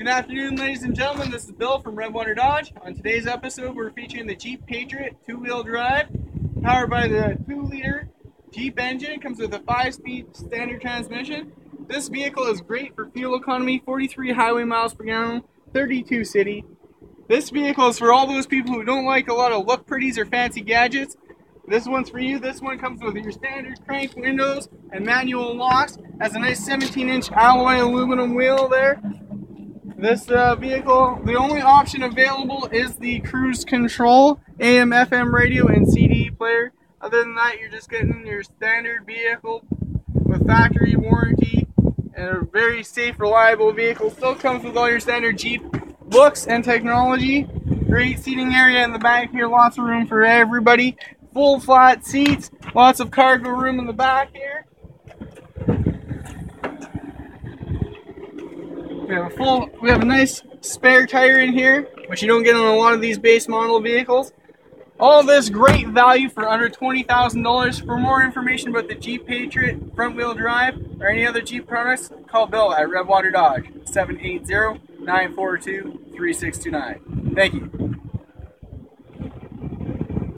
Good afternoon, ladies and gentlemen. This is Bill from Redwater Dodge. On today's episode, we're featuring the Jeep Patriot two-wheel drive, powered by the 2-liter Jeep engine. It comes with a 5-speed standard transmission. This vehicle is great for fuel economy, 43 highway miles per gallon, 32 city. This vehicle is for all those people who don't like a lot of look-pretties or fancy gadgets. This one's for you. This one comes with your standard crank windows and manual locks. Has a nice 17-inch alloy aluminum wheel there. This vehicle, the only option available is the cruise control, AM, FM radio, and CD player. Other than that, you're just getting your standard vehicle with factory warranty and a very safe, reliable vehicle. Still comes with all your standard Jeep looks and technology. Great seating area in the back here, lots of room for everybody. Full flat seats, lots of cargo room in the back here. We have a nice spare tire in here, which you don't get on a lot of these base model vehicles. All this great value for under $20,000. For more information about the Jeep Patriot front-wheel drive or any other Jeep products, call Bill at Redwater Dodge, 780-942-3629. Thank you.